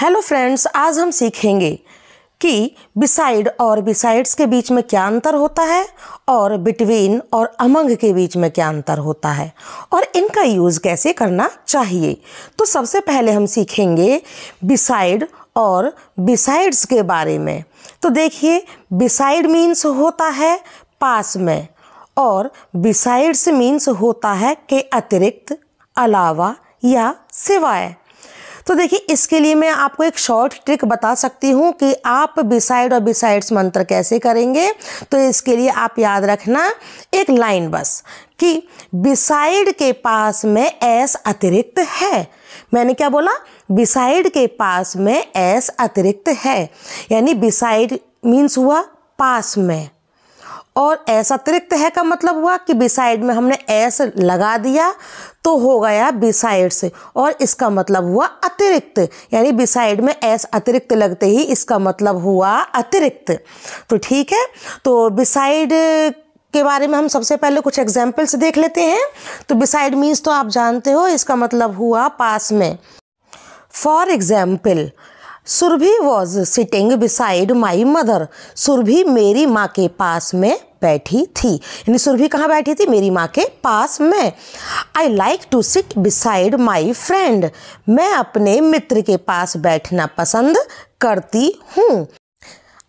Hello friends, आज हम सीखेंगे कि बिसाइड और बिसाइड्स के बीच में क्या अंतर होता है और बिटवीन और अमंग के बीच में क्या अंतर होता है और इनका यूज़ कैसे करना चाहिए। तो सबसे पहले हम सीखेंगे बिसाइड और बिसाइड्स के बारे में। तो देखिए, बिसाइड मीन्स होता है पास में और बिसाइड्स मीन्स होता है के अतिरिक्त, अलावा या सिवाय। तो देखिए, इसके लिए मैं आपको एक शॉर्ट ट्रिक बता सकती हूँ कि आप बिसाइड और बिसाइड्स मंत्र कैसे करेंगे। तो इसके लिए आप याद रखना एक लाइन बस कि बिसाइड के पास में एस अतिरिक्त है। मैंने क्या बोला? बिसाइड के पास में एस अतिरिक्त है, यानी बिसाइड मीन्स हुआ पास में और एस अतिरिक्त है का मतलब हुआ कि बिसाइड में हमने एस लगा दिया तो हो गया बिसाइड्स और इसका मतलब हुआ अतिरिक्त, यानी बिसाइड में एस अतिरिक्त लगते ही इसका मतलब हुआ अतिरिक्त। तो ठीक है, तो बिसाइड के बारे में हम सबसे पहले कुछ एग्जाम्पल्स देख लेते हैं। तो बिसाइड मीन्स तो आप जानते हो, इसका मतलब हुआ पास में। For example, Surabhi was sitting beside my mother. Surabhi मेरी माँ के पास में बैठी थी, यानी सुरभि कहाँ बैठी थी? मेरी माँ के पास में। I like to sit beside my friend. मैं अपने मित्र के पास बैठना पसंद करती हूँ।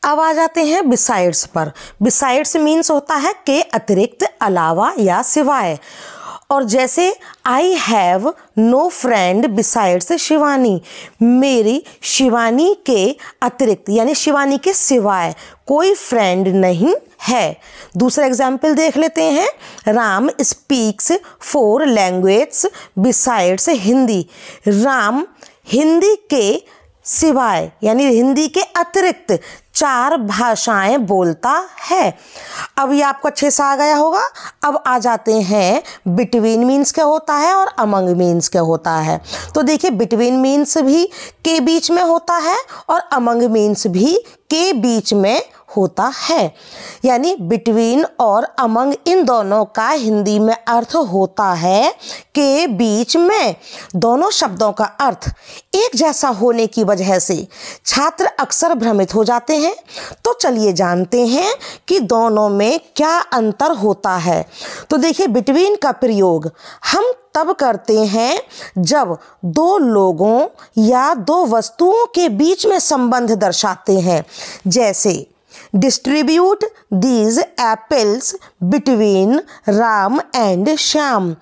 अब आ जाते हैं बिसाइड्स पर। बिसाइड्स मीन्स होता है के अतिरिक्त, अलावा या सिवाय। और जैसे I have no friend besides Shivani. मेरी शिवानी के अतिरिक्त यानी शिवानी के सिवाय कोई फ्रेंड नहीं है। दूसरा एग्जाम्पल देख लेते हैं। Ram speaks four language besides Hindi. Ram Hindi के सिवाय यानी हिंदी के अतिरिक्त चार भाषाएं बोलता है। अब ये आपको अच्छे से आ गया होगा। अब आ जाते हैं बिटवीन मीन्स क्या होता है और अमंग मीन्स क्या होता है। तो देखिए, बिटवीन मीन्स भी के बीच में होता है और अमंग मीन्स भी के बीच में होता है, यानी बिटवीन और अमंग इन दोनों का हिंदी में अर्थ होता है के बीच में। दोनों शब्दों का अर्थ एक जैसा होने की वजह से छात्र अक्सर भ्रमित हो जाते हैं। तो चलिए जानते हैं कि दोनों में क्या अंतर होता है। तो देखिए, बिटवीन का प्रयोग हम तब करते हैं जब दो लोगों या दो वस्तुओं के बीच में संबंध दर्शाते हैं, जैसे distribute these apples between Ram and Shyam.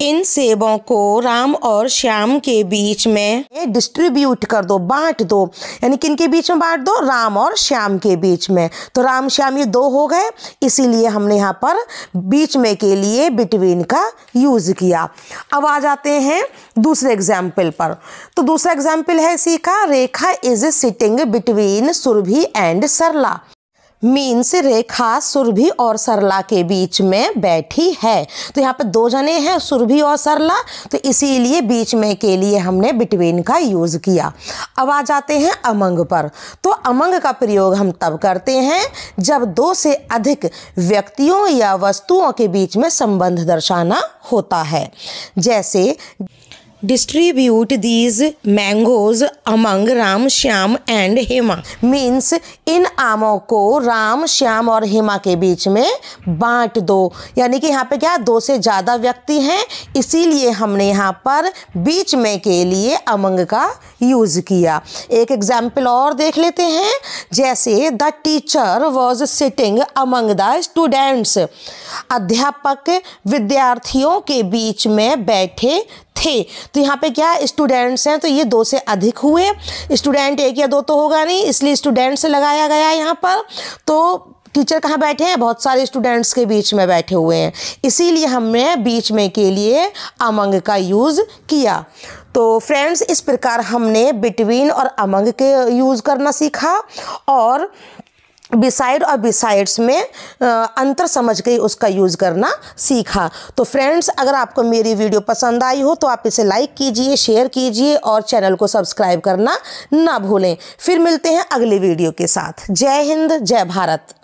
इन सेबों को राम और श्याम के बीच में डिस्ट्रीब्यूट कर दो, बांट दो, यानी किन के बीच में बांट दो? राम और श्याम के बीच में। तो राम श्याम ये दो हो गए, इसीलिए हमने यहाँ पर बीच में के लिए बिटवीन का यूज़ किया। अब आ जाते हैं दूसरे एग्जाम्पल पर। तो दूसरा एग्जाम्पल है इसी का, Rekha is sitting between Surabhi and Sarla. Means Rekha Surabhi और सरला के बीच में बैठी है। तो यहाँ पर दो जने हैं, सुरभि और सरला, तो इसीलिए बीच में के लिए हमने बिटवीन का यूज़ किया। अब आ जाते हैं अमंग पर। तो अमंग का प्रयोग हम तब करते हैं जब दो से अधिक व्यक्तियों या वस्तुओं के बीच में संबंध दर्शाना होता है, जैसे distribute these mangoes among Ram Shyam and Hema. Means इन आमों को राम श्याम और हेमा के बीच में बांट दो, यानी कि यहाँ पे क्या, दो से ज़्यादा व्यक्ति हैं, इसीलिए हमने यहाँ पर बीच में के लिए अमंग का यूज़ किया। एक एग्जाम्पल और देख लेते हैं, जैसे the teacher was sitting among the students. अध्यापक विद्यार्थियों के बीच में बैठे थे। तो यहाँ पे क्या, स्टूडेंट्स हैं, तो ये दो से अधिक हुए, स्टूडेंट एक या दो तो होगा नहीं, इसलिए स्टूडेंट्स लगाया गया यहाँ पर। तो टीचर कहाँ बैठे हैं? बहुत सारे स्टूडेंट्स के बीच में बैठे हुए हैं, इसीलिए हमने बीच में के लिए अमंग का यूज़ किया। तो फ्रेंड्स, इस प्रकार हमने बिटवीन और अमंग के यूज़ करना सीखा और बिसाइड और बिसाइड्स में अंतर समझ के उसका यूज़ करना सीखा। तो फ्रेंड्स, अगर आपको मेरी वीडियो पसंद आई हो तो आप इसे लाइक कीजिए, शेयर कीजिए और चैनल को सब्सक्राइब करना ना भूलें। फिर मिलते हैं अगली वीडियो के साथ। जय हिंद, जय भारत।